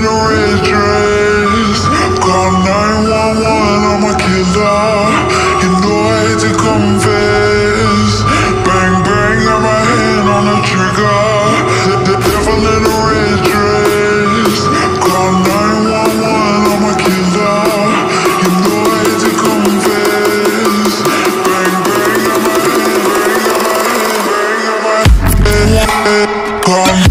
in a red dress. Call 911, I'm a killer. You know I hate to confess. Bang, bang, got my hand on the trigger. The devil in a red dress. Call 911, I'm a killer. You know I hate to confess. Bang, bang, got my hand, bang, got my hand, bang, got my hand.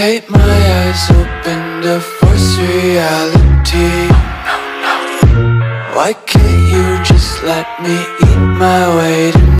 Take my eyes open to force reality. Why can't you just let me eat my weight in?